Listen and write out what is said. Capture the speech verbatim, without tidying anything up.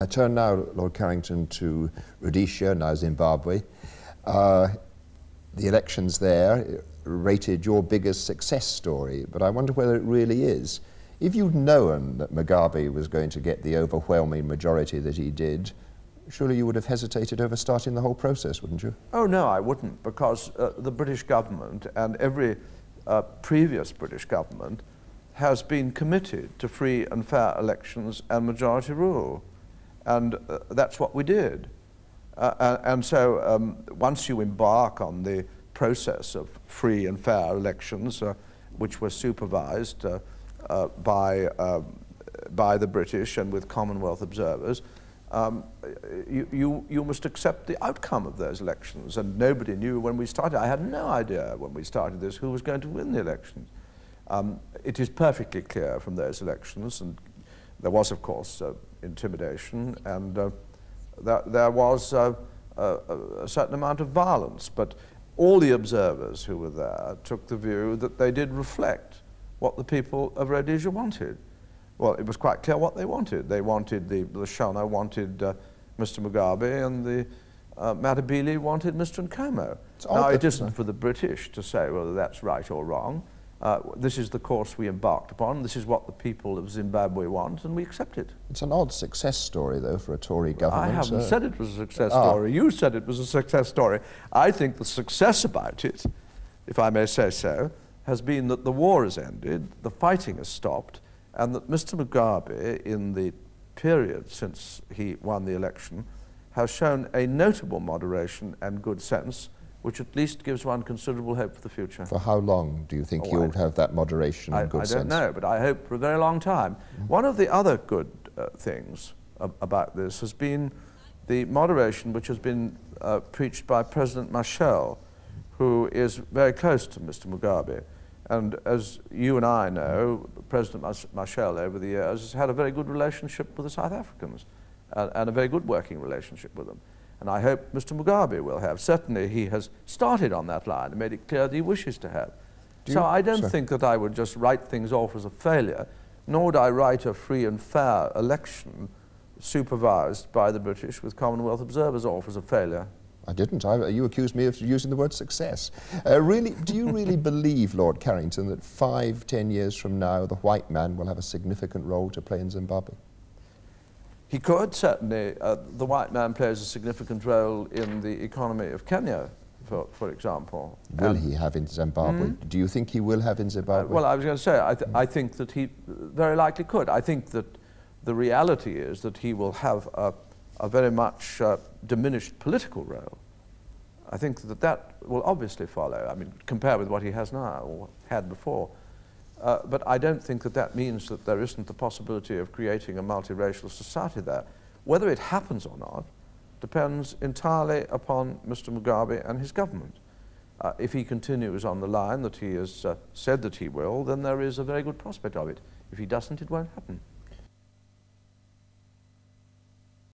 I turn now, Lord Carrington, to Rhodesia, now Zimbabwe. Uh, the elections there rated your biggest success story, but I wonder whether it really is. If you'd known that Mugabe was going to get the overwhelming majority that he did, surely you would have hesitated over starting the whole process, wouldn't you? Oh, no, I wouldn't, because uh, the British government and every uh, previous British government has been committed to free and fair elections and majority rule. And uh, that's what we did. Uh, and so um, once you embark on the process of free and fair elections, uh, which were supervised uh, uh, by, uh, by the British and with Commonwealth observers, um, you, you, you must accept the outcome of those elections. And nobody knew when we started. I had no idea when we started this who was going to win the elections. Um, it is perfectly clear from those elections, and there was, of course, uh, intimidation, and uh, there, there was uh, uh, a certain amount of violence, but all the observers who were there took the view that they did reflect what the people of Rhodesia wanted. Well, it was quite clear what they wanted. They wanted, the, the Shona wanted uh, Mister Mugabe, and the uh, Matabele wanted Mister Nkomo. Now, it isn't for the British to say whether that's right or wrong. Uh, this is the course we embarked upon, this is what the people of Zimbabwe want, and we accept it. It's an odd success story, though, for a Tory government. I haven't so. said it was a success ah. story. You said it was a success story. I think the success about it, if I may say so, has been that the war has ended, the fighting has stopped, and that Mister Mugabe, in the period since he won the election, has shown a notable moderation and good sense, which at least gives one considerable hope for the future. For how long do you think oh, you'll have that moderation I, and good sense? I don't sense? know, but I hope for a very long time. Mm-hmm. One of the other good uh, things ab about this has been the moderation which has been uh, preached by President Machel, who is very close to Mister Mugabe. And as you and I know, President Machel over the years has had a very good relationship with the South Africans, and, and a very good working relationship with them. And I hope Mister Mugabe will have. Certainly he has started on that line and made it clear that he wishes to have. Do so you, I don't sir. think that I would just write things off as a failure, nor would I write a free and fair election supervised by the British with Commonwealth observers off as a failure. I didn't. I, you accused me of using the word success. Uh, really, do you really believe, Lord Carrington, that five, ten years from now the white man will have a significant role to play in Zimbabwe? He could, certainly. Uh, the white man plays a significant role in the economy of Kenya, for, for example. Will and he have in Zimbabwe? Mm? Do you think he will have in Zimbabwe? Uh, well, I was going to say, I, th I think that he very likely could. I think that the reality is that he will have a, a very much uh, diminished political role. I think that that will obviously follow, I mean, compare with what he has now or had before. Uh, but I don't think that that means that there isn't the possibility of creating a multiracial society there. Whether it happens or not depends entirely upon Mister Mugabe and his government. Uh, if he continues on the line that he has uh, said that he will, then there is a very good prospect of it. If he doesn't, it won't happen.